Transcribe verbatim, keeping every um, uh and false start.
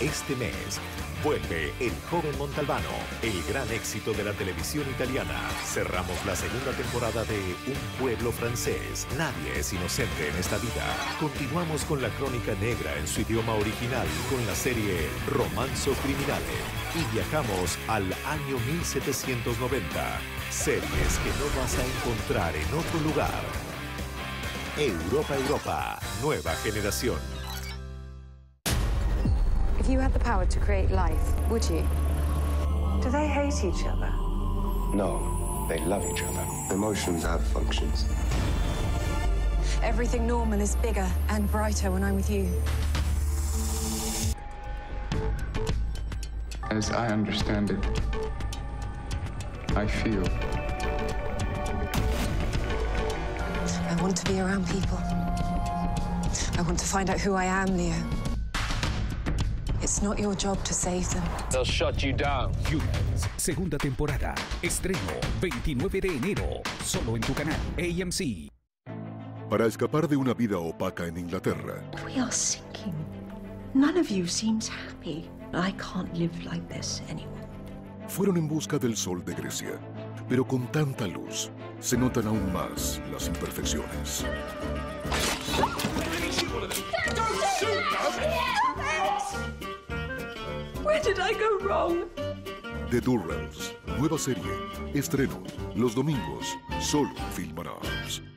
Este mes vuelve El Joven Montalbano, el gran éxito de la televisión italiana. Cerramos la segunda temporada de Un pueblo francés. Nadie es inocente en esta vida. Continuamos con la crónica negra en su idioma original con la serie Romanzo Criminale. Y viajamos al año mil setecientos noventa. Series que no vas a encontrar en otro lugar. Europa, Europa, nueva generación. If you had the power to create life, would you? Do they hate each other? No, they love each other. Emotions have functions. Everything normal is bigger and brighter when I'm with you. As I understand it, I feel. I want to be around people. I want to find out who I am, Leo. It's not your job to save them. They'll shut you down. Durrans, segunda temporada. Estreno veintinueve de enero. Solo en tu canal A M C. Para escapar de una vida opaca en Inglaterra. We are sinking. None of you seems happy. I can't live like this anymore. Fueron en busca del sol de Grecia, pero con tanta luz se notan aún más las imperfecciones. Where did I go wrong? The Durrans, nueva serie, estreno los domingos, solo en Film and Arts.